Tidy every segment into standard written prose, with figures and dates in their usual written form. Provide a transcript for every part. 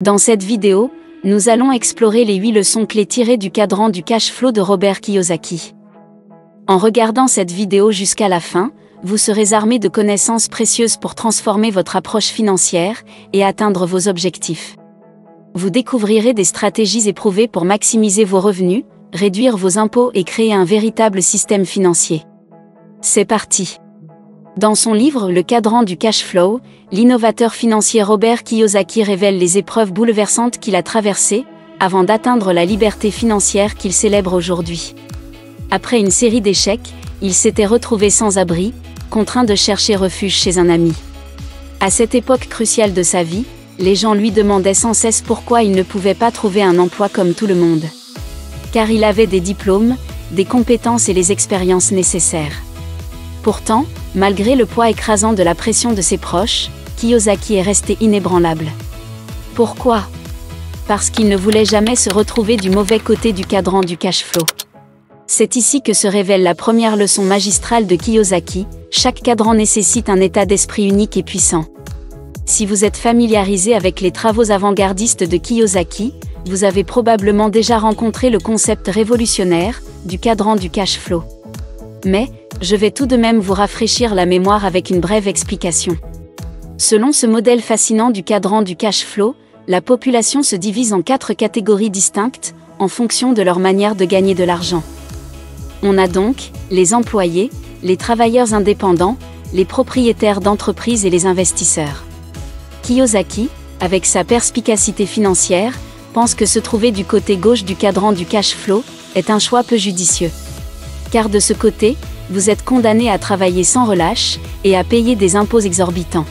Dans cette vidéo, nous allons explorer les 8 leçons clés tirées du quadrant du cashflow de Robert Kiyosaki. En regardant cette vidéo jusqu'à la fin, vous serez armé de connaissances précieuses pour transformer votre approche financière et atteindre vos objectifs. Vous découvrirez des stratégies éprouvées pour maximiser vos revenus, réduire vos impôts et créer un véritable système financier. C'est parti! Dans son livre « Le quadrant du cashflow », l'innovateur financier Robert Kiyosaki révèle les épreuves bouleversantes qu'il a traversées, avant d'atteindre la liberté financière qu'il célèbre aujourd'hui. Après une série d'échecs, il s'était retrouvé sans abri, contraint de chercher refuge chez un ami. À cette époque cruciale de sa vie, les gens lui demandaient sans cesse pourquoi il ne pouvait pas trouver un emploi comme tout le monde. Car il avait des diplômes, des compétences et les expériences nécessaires. Pourtant, malgré le poids écrasant de la pression de ses proches, Kiyosaki est resté inébranlable. Pourquoi? Parce qu'il ne voulait jamais se retrouver du mauvais côté du quadrant du cashflow. C'est ici que se révèle la première leçon magistrale de Kiyosaki, chaque quadrant nécessite un état d'esprit unique et puissant. Si vous êtes familiarisé avec les travaux avant-gardistes de Kiyosaki, vous avez probablement déjà rencontré le concept révolutionnaire du quadrant du cashflow. Mais, je vais tout de même vous rafraîchir la mémoire avec une brève explication. Selon ce modèle fascinant du quadrant du cash flow, la population se divise en 4 catégories distinctes, en fonction de leur manière de gagner de l'argent. On a donc les employés, les travailleurs indépendants, les propriétaires d'entreprises et les investisseurs. Kiyosaki, avec sa perspicacité financière, pense que se trouver du côté gauche du quadrant du cash flow est un choix peu judicieux. Car de ce côté, vous êtes condamné à travailler sans relâche et à payer des impôts exorbitants.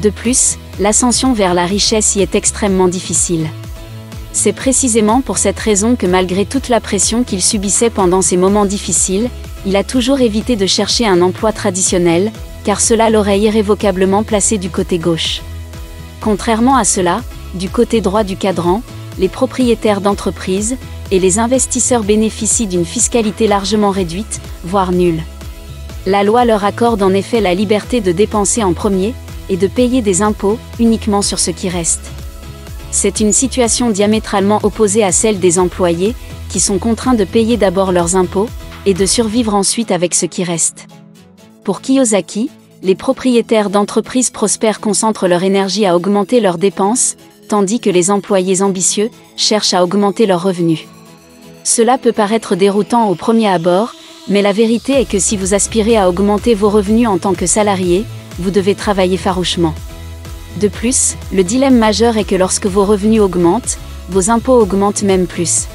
De plus, l'ascension vers la richesse y est extrêmement difficile. C'est précisément pour cette raison que malgré toute la pression qu'il subissait pendant ces moments difficiles, il a toujours évité de chercher un emploi traditionnel, car cela l'aurait irrévocablement placé du côté gauche. Contrairement à cela, du côté droit du quadrant, les propriétaires d'entreprises et les investisseurs bénéficient d'une fiscalité largement réduite, voire nulle. La loi leur accorde en effet la liberté de dépenser en premier, et de payer des impôts, uniquement sur ce qui reste. C'est une situation diamétralement opposée à celle des employés, qui sont contraints de payer d'abord leurs impôts, et de survivre ensuite avec ce qui reste. Pour Kiyosaki, les propriétaires d'entreprises prospères concentrent leur énergie à augmenter leurs dépenses, tandis que les employés ambitieux cherchent à augmenter leurs revenus. Cela peut paraître déroutant au premier abord, mais la vérité est que si vous aspirez à augmenter vos revenus en tant que salarié, vous devez travailler farouchement. De plus, le dilemme majeur est que lorsque vos revenus augmentent, vos impôts augmentent même plus.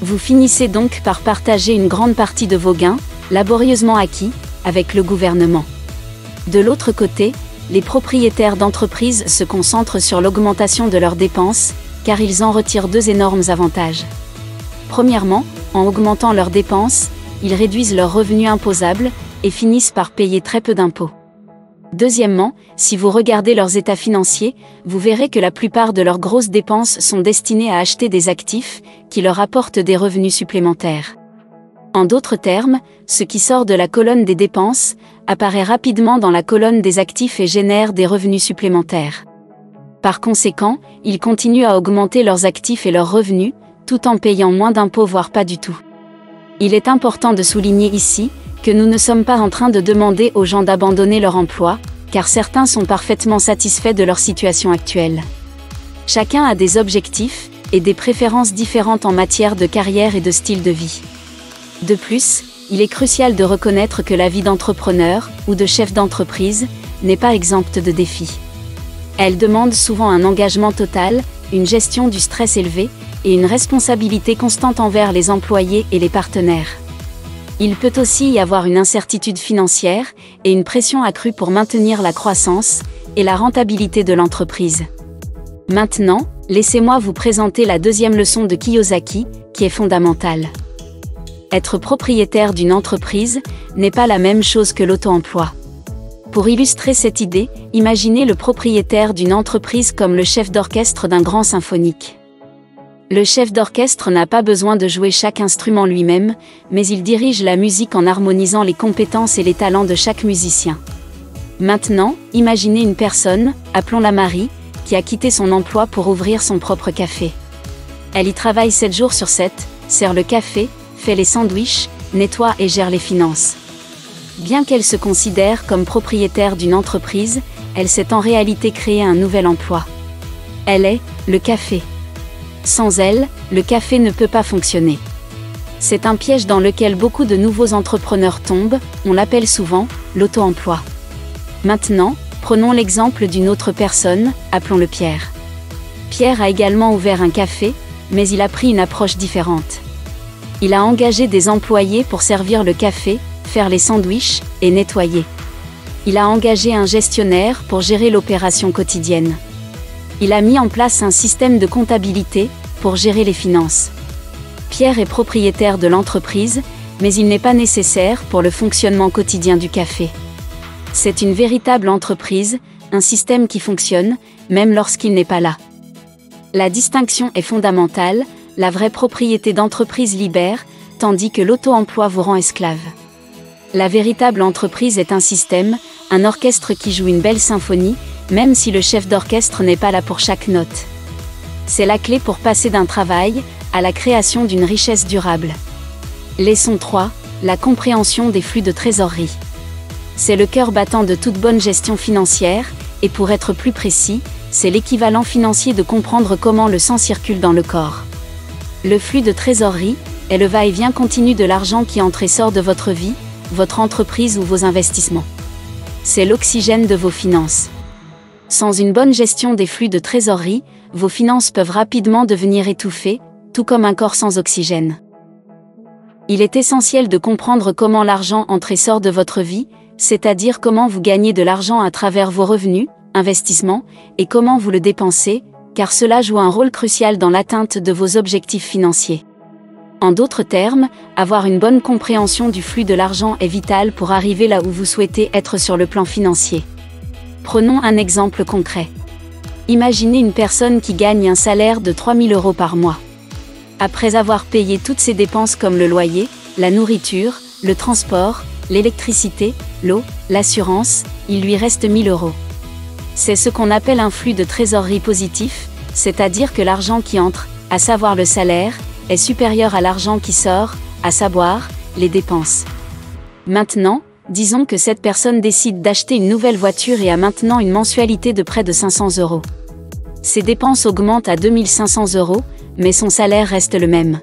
Vous finissez donc par partager une grande partie de vos gains, laborieusement acquis, avec le gouvernement. De l'autre côté, les propriétaires d'entreprises se concentrent sur l'augmentation de leurs dépenses, car ils en retirent deux énormes avantages. Premièrement, en augmentant leurs dépenses, ils réduisent leurs revenus imposables, et finissent par payer très peu d'impôts. Deuxièmement, si vous regardez leurs états financiers, vous verrez que la plupart de leurs grosses dépenses sont destinées à acheter des actifs, qui leur apportent des revenus supplémentaires. En d'autres termes, ce qui sort de la colonne des dépenses, apparaît rapidement dans la colonne des actifs et génère des revenus supplémentaires. Par conséquent, ils continuent à augmenter leurs actifs et leurs revenus, tout en payant moins d'impôts voire pas du tout. Il est important de souligner ici, que nous ne sommes pas en train de demander aux gens d'abandonner leur emploi, car certains sont parfaitement satisfaits de leur situation actuelle. Chacun a des objectifs, et des préférences différentes en matière de carrière et de style de vie. De plus, il est crucial de reconnaître que la vie d'entrepreneur, ou de chef d'entreprise, n'est pas exempte de défis. Elle demande souvent un engagement total, une gestion du stress élevé, et une responsabilité constante envers les employés et les partenaires. Il peut aussi y avoir une incertitude financière, et une pression accrue pour maintenir la croissance, et la rentabilité de l'entreprise. Maintenant, laissez-moi vous présenter la deuxième leçon de Kiyosaki, qui est fondamentale. Être propriétaire d'une entreprise n'est pas la même chose que l'auto-emploi. Pour illustrer cette idée, imaginez le propriétaire d'une entreprise comme le chef d'orchestre d'un grand symphonique. Le chef d'orchestre n'a pas besoin de jouer chaque instrument lui-même, mais il dirige la musique en harmonisant les compétences et les talents de chaque musicien. Maintenant, imaginez une personne, appelons-la Marie, qui a quitté son emploi pour ouvrir son propre café. Elle y travaille 7 jours sur 7, sert le café, fait les sandwichs, nettoie et gère les finances. Bien qu'elle se considère comme propriétaire d'une entreprise, elle s'est en réalité créé un nouvel emploi. Elle est le café. Sans elle, le café ne peut pas fonctionner. C'est un piège dans lequel beaucoup de nouveaux entrepreneurs tombent, on l'appelle souvent l'auto-emploi. Maintenant, prenons l'exemple d'une autre personne, appelons-le Pierre. Pierre a également ouvert un café, mais il a pris une approche différente. Il a engagé des employés pour servir le café, faire les sandwichs et nettoyer. Il a engagé un gestionnaire pour gérer l'opération quotidienne. Il a mis en place un système de comptabilité pour gérer les finances. Pierre est propriétaire de l'entreprise, mais il n'est pas nécessaire pour le fonctionnement quotidien du café. C'est une véritable entreprise, un système qui fonctionne, même lorsqu'il n'est pas là. La distinction est fondamentale, la vraie propriété d'entreprise libère, tandis que l'auto-emploi vous rend esclave. La véritable entreprise est un système, un orchestre qui joue une belle symphonie, même si le chef d'orchestre n'est pas là pour chaque note. C'est la clé pour passer d'un travail à la création d'une richesse durable. Leçon 3, la compréhension des flux de trésorerie. C'est le cœur battant de toute bonne gestion financière, et pour être plus précis, c'est l'équivalent financier de comprendre comment le sang circule dans le corps. Le flux de trésorerie est le va-et-vient continu de l'argent qui entre et sort de votre vie, votre entreprise ou vos investissements. C'est l'oxygène de vos finances. Sans une bonne gestion des flux de trésorerie, vos finances peuvent rapidement devenir étouffées, tout comme un corps sans oxygène. Il est essentiel de comprendre comment l'argent entre et sort de votre vie, c'est-à-dire comment vous gagnez de l'argent à travers vos revenus, investissements, et comment vous le dépensez, car cela joue un rôle crucial dans l'atteinte de vos objectifs financiers. En d'autres termes, avoir une bonne compréhension du flux de l'argent est vital pour arriver là où vous souhaitez être sur le plan financier. Prenons un exemple concret. Imaginez une personne qui gagne un salaire de 3 000 € par mois. Après avoir payé toutes ses dépenses comme le loyer, la nourriture, le transport, l'électricité, l'eau, l'assurance, il lui reste 1 000 €. C'est ce qu'on appelle un flux de trésorerie positif, c'est-à-dire que l'argent qui entre, à savoir le salaire, est supérieur à l'argent qui sort, à savoir, les dépenses. Maintenant, disons que cette personne décide d'acheter une nouvelle voiture et a maintenant une mensualité de près de 500 €. Ses dépenses augmentent à 2 500 €, mais son salaire reste le même.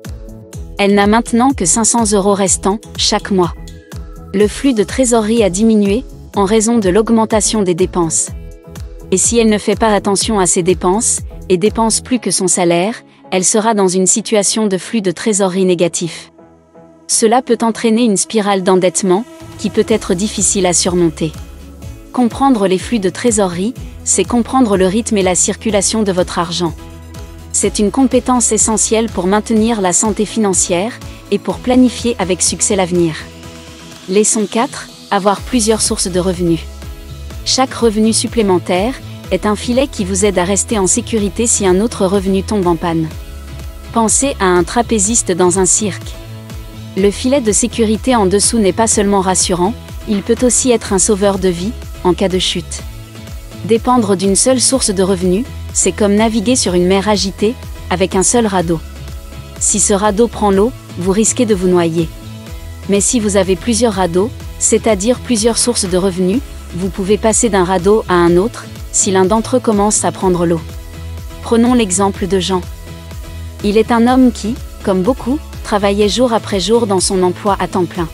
Elle n'a maintenant que 500 € restants, chaque mois. Le flux de trésorerie a diminué, en raison de l'augmentation des dépenses. Et si elle ne fait pas attention à ses dépenses, et dépense plus que son salaire, elle sera dans une situation de flux de trésorerie négatif. Cela peut entraîner une spirale d'endettement, qui peut être difficile à surmonter. Comprendre les flux de trésorerie, c'est comprendre le rythme et la circulation de votre argent. C'est une compétence essentielle pour maintenir la santé financière, et pour planifier avec succès l'avenir. Leçon 4, avoir plusieurs sources de revenus. Chaque revenu supplémentaire, est un filet qui vous aide à rester en sécurité si un autre revenu tombe en panne. Pensez à un trapéziste dans un cirque. Le filet de sécurité en dessous n'est pas seulement rassurant, il peut aussi être un sauveur de vie, en cas de chute. Dépendre d'une seule source de revenus, c'est comme naviguer sur une mer agitée, avec un seul radeau. Si ce radeau prend l'eau, vous risquez de vous noyer. Mais si vous avez plusieurs radeaux, c'est-à-dire plusieurs sources de revenus, vous pouvez passer d'un radeau à un autre, si l'un d'entre eux commence à prendre l'eau. Prenons l'exemple de Jean. Il est un homme qui, comme beaucoup, travaillait jour après jour dans son emploi à temps plein.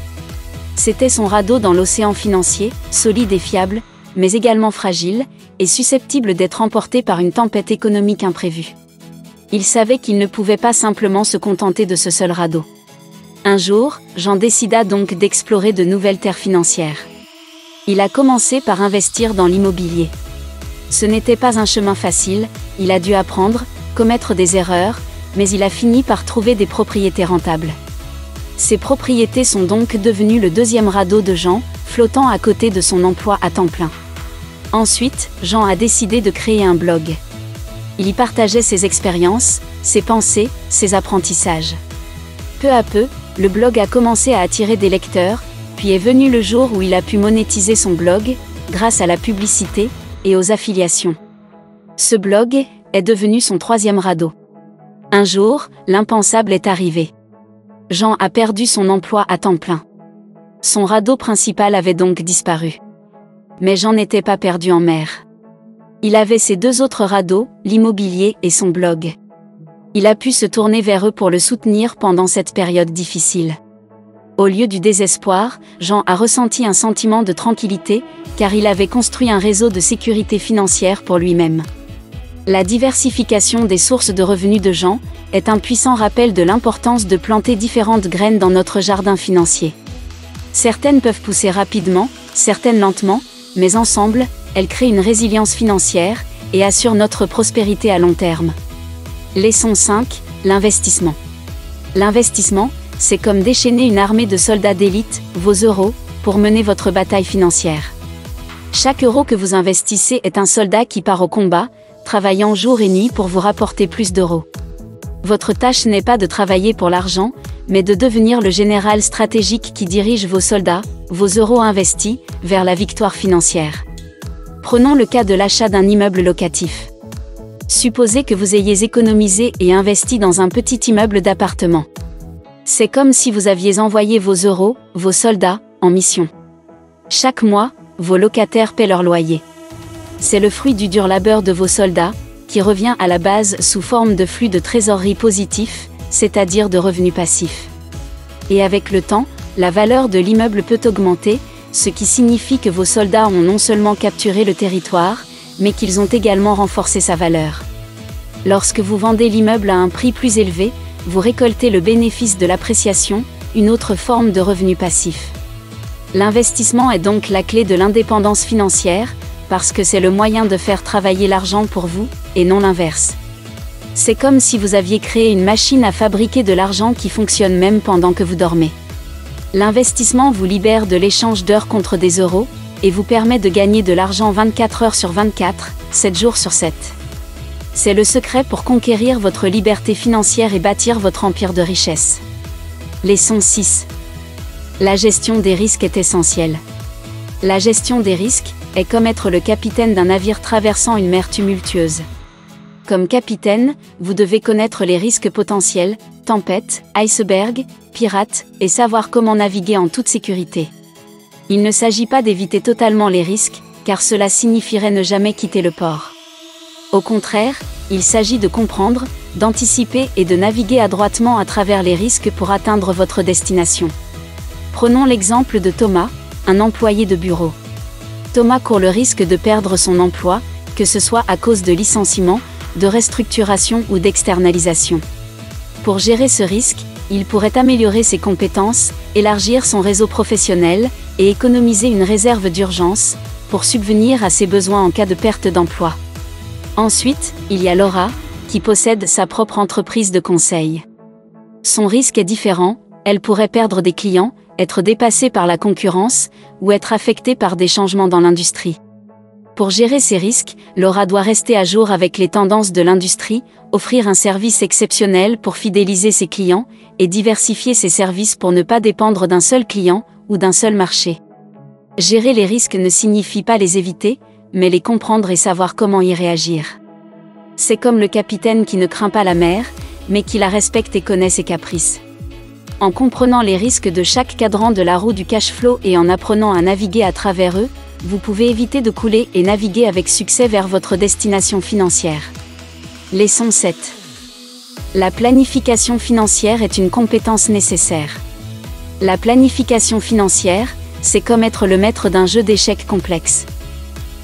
C'était son radeau dans l'océan financier, solide et fiable, mais également fragile, et susceptible d'être emporté par une tempête économique imprévue. Il savait qu'il ne pouvait pas simplement se contenter de ce seul radeau. Un jour, Jean décida donc d'explorer de nouvelles terres financières. Il a commencé par investir dans l'immobilier. Ce n'était pas un chemin facile, il a dû apprendre, commettre des erreurs, mais il a fini par trouver des propriétés rentables. Ces propriétés sont donc devenues le deuxième radeau de Jean, flottant à côté de son emploi à temps plein. Ensuite, Jean a décidé de créer un blog. Il y partageait ses expériences, ses pensées, ses apprentissages. Peu à peu, le blog a commencé à attirer des lecteurs, puis est venu le jour où il a pu monétiser son blog, grâce à la publicité, et aux affiliations. Ce blog est devenu son troisième radeau. Un jour, l'impensable est arrivé. Jean a perdu son emploi à temps plein. Son radeau principal avait donc disparu. Mais Jean n'était pas perdu en mer. Il avait ses deux autres radeaux, l'immobilier et son blog. Il a pu se tourner vers eux pour le soutenir pendant cette période difficile. Au lieu du désespoir, Jean a ressenti un sentiment de tranquillité, car il avait construit un réseau de sécurité financière pour lui-même. La diversification des sources de revenus de Jean est un puissant rappel de l'importance de planter différentes graines dans notre jardin financier. Certaines peuvent pousser rapidement, certaines lentement, mais ensemble, elles créent une résilience financière et assurent notre prospérité à long terme. Leçon 5, l'investissement. L'investissement, c'est comme déchaîner une armée de soldats d'élite, vos euros, pour mener votre bataille financière. Chaque euro que vous investissez est un soldat qui part au combat, travaillant jour et nuit pour vous rapporter plus d'euros. Votre tâche n'est pas de travailler pour l'argent, mais de devenir le général stratégique qui dirige vos soldats, vos euros investis, vers la victoire financière. Prenons le cas de l'achat d'un immeuble locatif. Supposez que vous ayez économisé et investi dans un petit immeuble d'appartement. C'est comme si vous aviez envoyé vos euros, vos soldats, en mission. Chaque mois, vos locataires paient leur loyer. C'est le fruit du dur labeur de vos soldats, qui revient à la base sous forme de flux de trésorerie positif, c'est-à-dire de revenus passifs. Et avec le temps, la valeur de l'immeuble peut augmenter, ce qui signifie que vos soldats ont non seulement capturé le territoire, mais qu'ils ont également renforcé sa valeur. Lorsque vous vendez l'immeuble à un prix plus élevé, vous récoltez le bénéfice de l'appréciation, une autre forme de revenu passif. L'investissement est donc la clé de l'indépendance financière, parce que c'est le moyen de faire travailler l'argent pour vous, et non l'inverse. C'est comme si vous aviez créé une machine à fabriquer de l'argent qui fonctionne même pendant que vous dormez. L'investissement vous libère de l'échange d'heures contre des euros, et vous permet de gagner de l'argent 24 heures sur 24, 7 jours sur 7. C'est le secret pour conquérir votre liberté financière et bâtir votre empire de richesse. Leçon 6. La gestion des risques est essentielle. La gestion des risques est comme être le capitaine d'un navire traversant une mer tumultueuse. Comme capitaine, vous devez connaître les risques potentiels, tempêtes, icebergs, pirates, et savoir comment naviguer en toute sécurité. Il ne s'agit pas d'éviter totalement les risques, car cela signifierait ne jamais quitter le port. Au contraire, il s'agit de comprendre, d'anticiper et de naviguer adroitement à travers les risques pour atteindre votre destination. Prenons l'exemple de Thomas, un employé de bureau. Thomas court le risque de perdre son emploi, que ce soit à cause de licenciement, de restructuration ou d'externalisation. Pour gérer ce risque, il pourrait améliorer ses compétences, élargir son réseau professionnel et économiser une réserve d'urgence pour subvenir à ses besoins en cas de perte d'emploi. Ensuite, il y a Laura, qui possède sa propre entreprise de conseil. Son risque est différent, elle pourrait perdre des clients, être dépassée par la concurrence, ou être affectée par des changements dans l'industrie. Pour gérer ces risques, Laura doit rester à jour avec les tendances de l'industrie, offrir un service exceptionnel pour fidéliser ses clients, et diversifier ses services pour ne pas dépendre d'un seul client, ou d'un seul marché. Gérer les risques ne signifie pas les éviter, mais les comprendre et savoir comment y réagir. C'est comme le capitaine qui ne craint pas la mer, mais qui la respecte et connaît ses caprices. En comprenant les risques de chaque quadrant de la roue du cash flow et en apprenant à naviguer à travers eux, vous pouvez éviter de couler et naviguer avec succès vers votre destination financière. Leçon 7. La planification financière est une compétence nécessaire. La planification financière, c'est comme être le maître d'un jeu d'échecs complexe.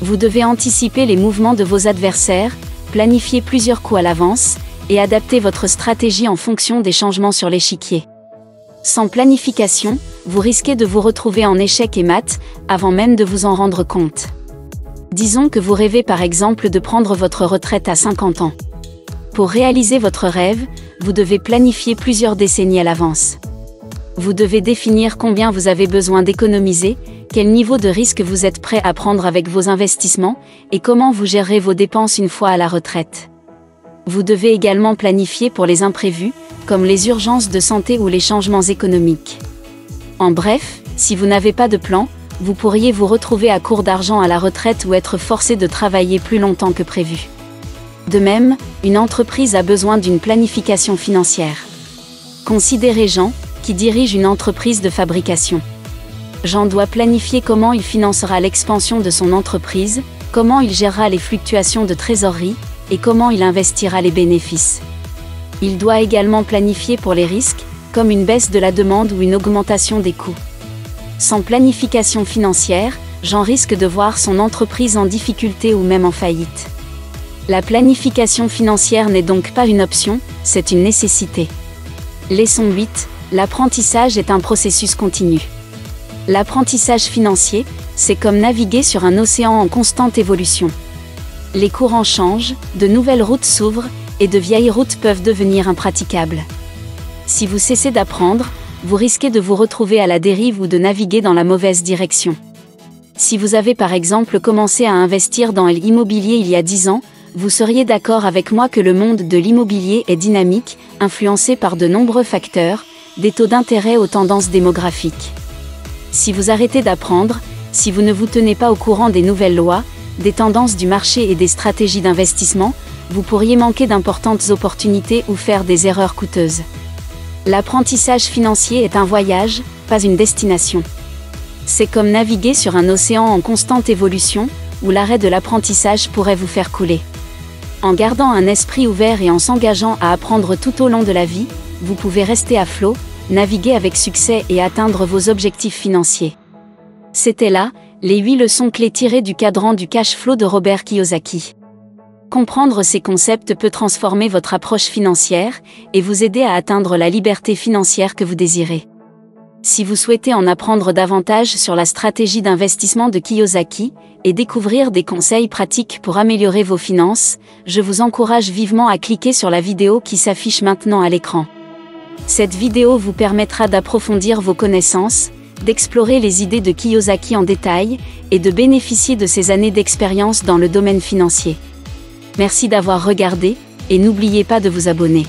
Vous devez anticiper les mouvements de vos adversaires, planifier plusieurs coups à l'avance, et adapter votre stratégie en fonction des changements sur l'échiquier. Sans planification, vous risquez de vous retrouver en échec et mat, avant même de vous en rendre compte. Disons que vous rêvez par exemple de prendre votre retraite à 50 ans. Pour réaliser votre rêve, vous devez planifier plusieurs décennies à l'avance. Vous devez définir combien vous avez besoin d'économiser, quel niveau de risque vous êtes prêt à prendre avec vos investissements, et comment vous gérez vos dépenses une fois à la retraite. Vous devez également planifier pour les imprévus, comme les urgences de santé ou les changements économiques. En bref, si vous n'avez pas de plan, vous pourriez vous retrouver à court d'argent à la retraite ou être forcé de travailler plus longtemps que prévu. De même, une entreprise a besoin d'une planification financière. Considérez Jean, qui dirige une entreprise de fabrication. Jean doit planifier comment il financera l'expansion de son entreprise, comment il gérera les fluctuations de trésorerie, et comment il investira les bénéfices. Il doit également planifier pour les risques, comme une baisse de la demande ou une augmentation des coûts. Sans planification financière, Jean risque de voir son entreprise en difficulté ou même en faillite. La planification financière n'est donc pas une option, c'est une nécessité. Leçon 8. L'apprentissage est un processus continu. L'apprentissage financier, c'est comme naviguer sur un océan en constante évolution. Les courants changent, de nouvelles routes s'ouvrent, et de vieilles routes peuvent devenir impraticables. Si vous cessez d'apprendre, vous risquez de vous retrouver à la dérive ou de naviguer dans la mauvaise direction. Si vous avez par exemple commencé à investir dans l'immobilier il y a 10 ans, vous seriez d'accord avec moi que le monde de l'immobilier est dynamique, influencé par de nombreux facteurs, des taux d'intérêt aux tendances démographiques. Si vous arrêtez d'apprendre, si vous ne vous tenez pas au courant des nouvelles lois, des tendances du marché et des stratégies d'investissement, vous pourriez manquer d'importantes opportunités ou faire des erreurs coûteuses. L'apprentissage financier est un voyage, pas une destination. C'est comme naviguer sur un océan en constante évolution, où l'arrêt de l'apprentissage pourrait vous faire couler. En gardant un esprit ouvert et en s'engageant à apprendre tout au long de la vie, vous pouvez rester à flot, naviguer avec succès et atteindre vos objectifs financiers. C'était là, les 8 leçons clés tirées du Quadrant du Cashflow de Robert Kiyosaki. Comprendre ces concepts peut transformer votre approche financière et vous aider à atteindre la liberté financière que vous désirez. Si vous souhaitez en apprendre davantage sur la stratégie d'investissement de Kiyosaki et découvrir des conseils pratiques pour améliorer vos finances, je vous encourage vivement à cliquer sur la vidéo qui s'affiche maintenant à l'écran. Cette vidéo vous permettra d'approfondir vos connaissances, d'explorer les idées de Kiyosaki en détail, et de bénéficier de ses années d'expérience dans le domaine financier. Merci d'avoir regardé, et n'oubliez pas de vous abonner.